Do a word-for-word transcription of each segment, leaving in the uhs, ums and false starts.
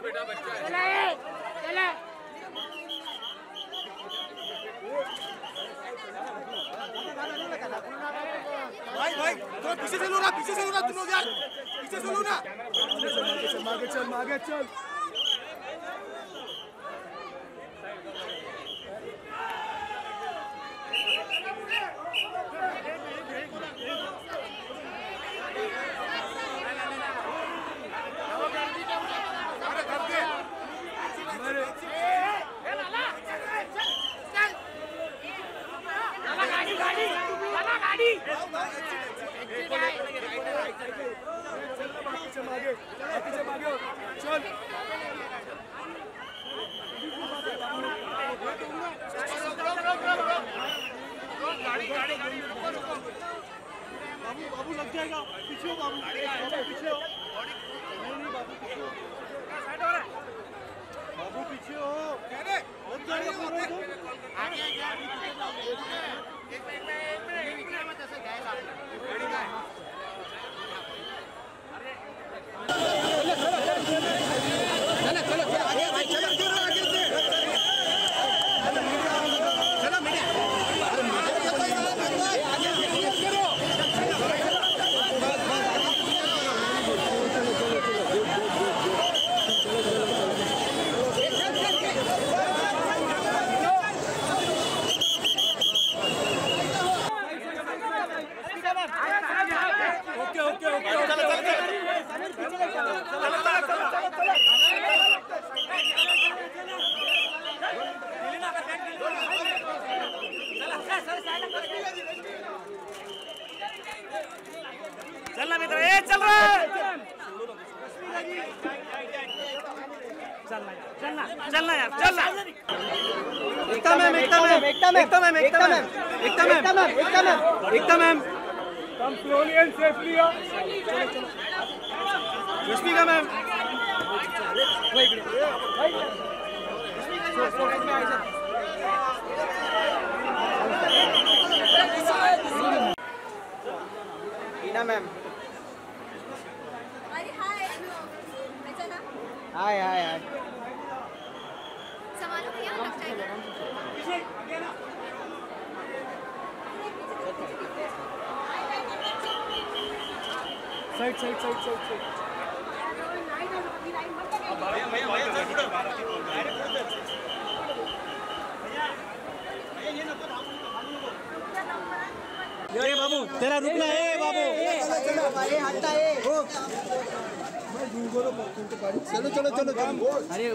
भाई भाई थोड़ा पीछे चलो ना पीछे चलो ना तुम लोग यार पीछे चलो ना आगे चल आगे चल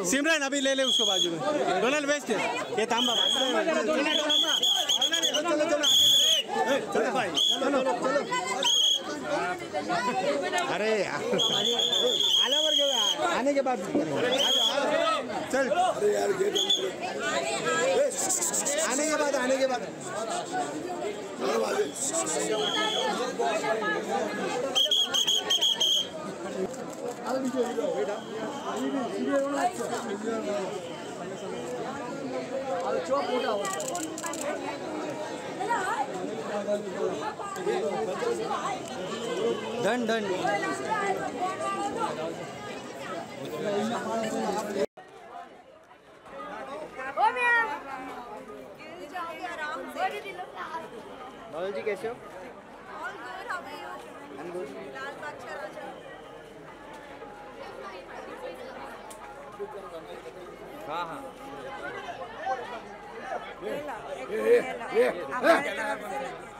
सिमरन अभी ले ले उसको बाजू में डोनाल्ड वेस्ट ये तांबा अरे आल्यावर घेऊया आने के बाद चल अरे यार आने के बाद आने के बाद अरे चौक मोटा हो धन धन नवल जी कैसे हो हाँ हाँ ये ये ये